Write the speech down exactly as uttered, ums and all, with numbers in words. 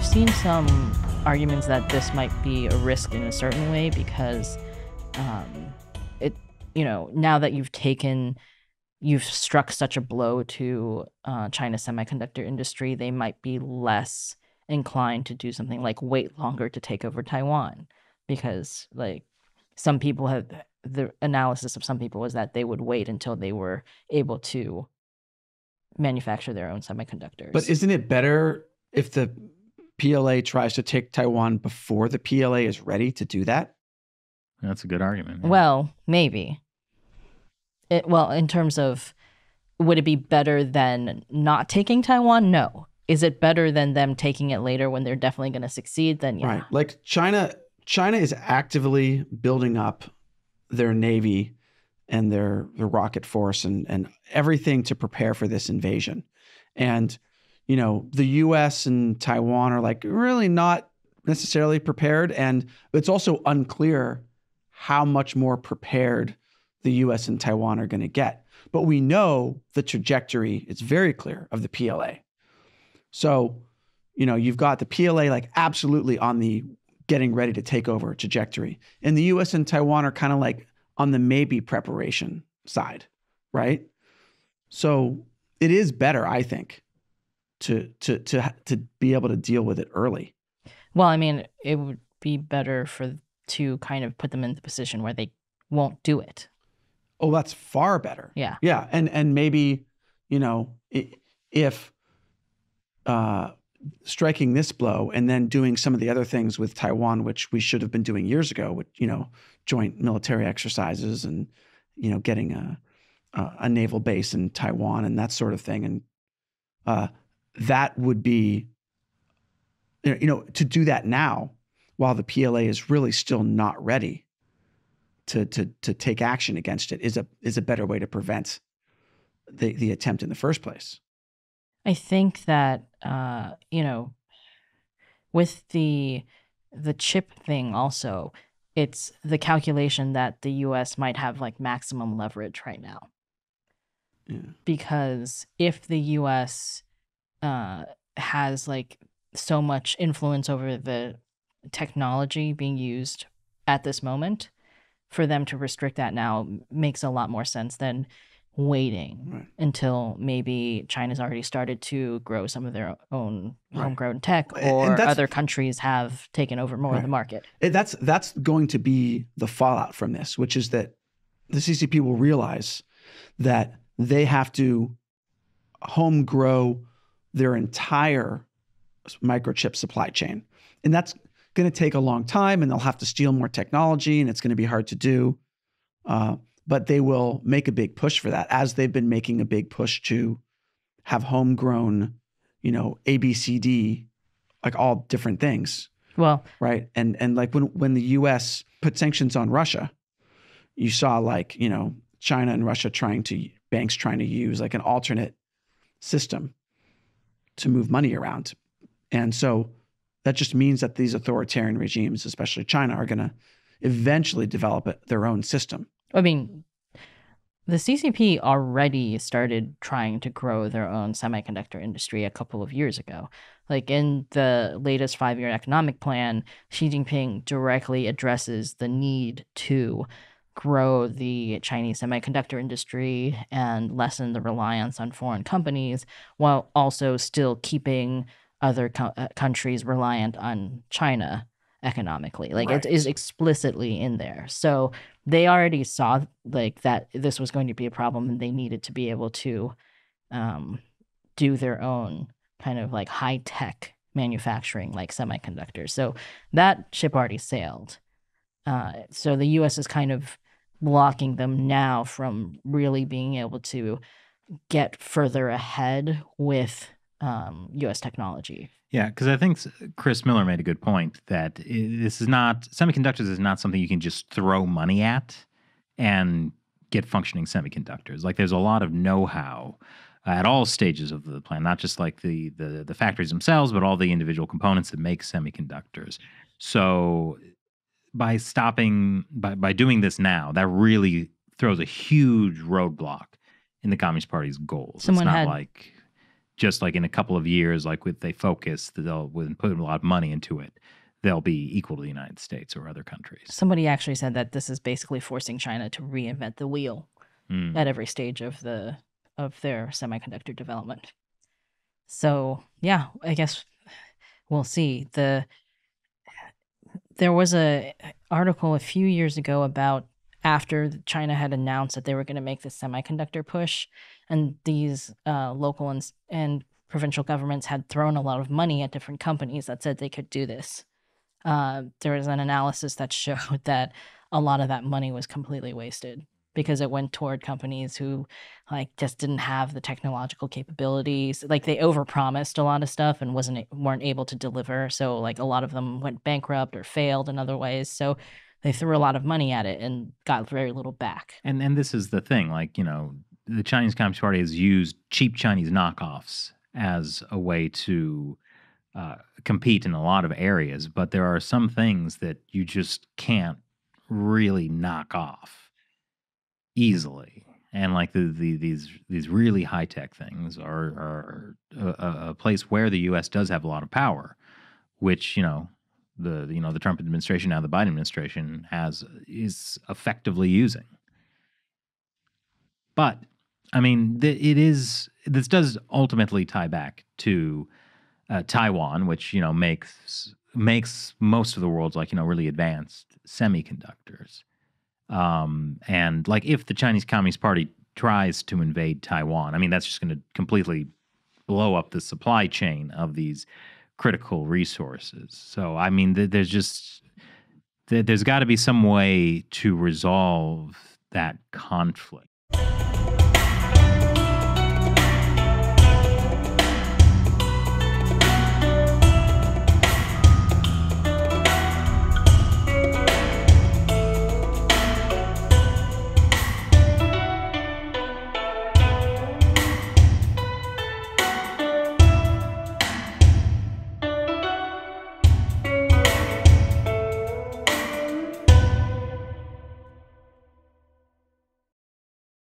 I've seen some arguments that this might be a risk in a certain way because um, it, you know, now that you've taken, you've struck such a blow to uh, China's semiconductor industry, they might be less inclined to do something like wait longer to take over Taiwan, because like some people have, the analysis of some people was that they would wait until they were able to manufacture their own semiconductors. But isn't it better if the P L A tries to take Taiwan before the P L A is ready to do that? That's a good argument. Yeah. Well, maybe. It, well, in terms of, would it be better than not taking Taiwan? No. Is it better than them taking it later when they're definitely going to succeed? Then yeah. Right. Like China, China is actively building up their navy and their, their rocket force and, and everything to prepare for this invasion. And, you know, the U S and Taiwan are like really not necessarily prepared. And it's also unclear how much more prepared the U S and Taiwan are going to get. But we know the trajectory, it's very clear, of the P L A. So, you know, you've got the P L A like absolutely on the getting ready to take over trajectory. And the U S and Taiwan are kind of like on the maybe preparation side, right? So it is better, I think, to to to to be able to deal with it early. Well, I mean, it would be better for to kind of put them in the position where they won't do it. Oh, that's far better. Yeah. Yeah, and and maybe, you know, if uh striking this blow and then doing some of the other things with Taiwan, which we should have been doing years ago, with, you know, joint military exercises and, you know, getting a a, a naval base in Taiwan and that sort of thing. And uh, that would be, you know, to do that now while the P L A is really still not ready to to to take action against it is a is a better way to prevent the the attempt in the first place. I think that, uh, you know, with the the chip thing also, it's the calculation that the U S might have like maximum leverage right now. Yeah. Because if the U S uh, has like so much influence over the technology being used at this moment, for them to restrict that now makes a lot more sense than waiting right. until maybe China's already started to grow some of their own right. homegrown tech, or other countries have taken over more right. of the market. That's that's going to be the fallout from this, which is that the C C P will realize that they have to home grow their entire microchip supply chain. And that's going to take a long time, and they'll have to steal more technology, and it's going to be hard to do. Uh, But they will make a big push for that, as they've been making a big push to have homegrown, you know, A B C D, like all different things. Well, right. And and like when when the U S put sanctions on Russia, you saw like, you know, China and Russia trying to, banks trying to use like an alternate system to move money around. And so that just means that these authoritarian regimes, especially China, are going to eventually develop their own system. I mean, the C C P already started trying to grow their own semiconductor industry a couple of years ago. Like in the latest five-year economic plan, Xi Jinping directly addresses the need to grow the Chinese semiconductor industry and lessen the reliance on foreign companies, while also still keeping other co- countries reliant on China economically. Like right. it is explicitly in there. So they already saw like that this was going to be a problem, and they needed to be able to um, do their own kind of like high tech manufacturing, like semiconductors. So that ship already sailed. Uh, so the U S is kind of blocking them now from really being able to get further ahead with um, U S technology. Yeah, because I think Chris Miller made a good point that this is not, semiconductors is not something you can just throw money at and get functioning semiconductors. Like there's a lot of know-how at all stages of the plan, not just like the, the, the factories themselves, but all the individual components that make semiconductors. So by stopping, by, by doing this now, that really throws a huge roadblock in the Communist Party's goals. Someone it's not had... like... just like in a couple of years, like with they focus, they'll with put a lot of money into it, they'll be equal to the United States or other countries. Somebody actually said that this is basically forcing China to reinvent the wheel mm. at every stage of the of their semiconductor development. So yeah, I guess we'll see. The there was a article a few years ago about after China had announced that they were going to make this semiconductor push, and these uh, local and, and provincial governments had thrown a lot of money at different companies that said they could do this. Uh, there was an analysis that showed that a lot of that money was completely wasted because it went toward companies who like just didn't have the technological capabilities. Like they overpromised a lot of stuff and wasn't weren't able to deliver. So like a lot of them went bankrupt or failed in other ways. So they threw a lot of money at it and got very little back. And and this is the thing, like, you know, the Chinese Communist Party has used cheap Chinese knockoffs as a way to uh, compete in a lot of areas. But there are some things that you just can't really knock off easily. And like the, the these these really high-tech things are, are a, a place where the U S does have a lot of power, which, you know, the you know the Trump administration, now the Biden administration, has is effectively using. But I mean, th it is this does ultimately tie back to uh, Taiwan, which you know makes makes most of the world's like you know really advanced semiconductors. Um, and like if the Chinese Communist Party tries to invade Taiwan, I mean that's just going to completely blow up the supply chain of these critical resources. So, I mean, th there's just, th there's got to be some way to resolve that conflict.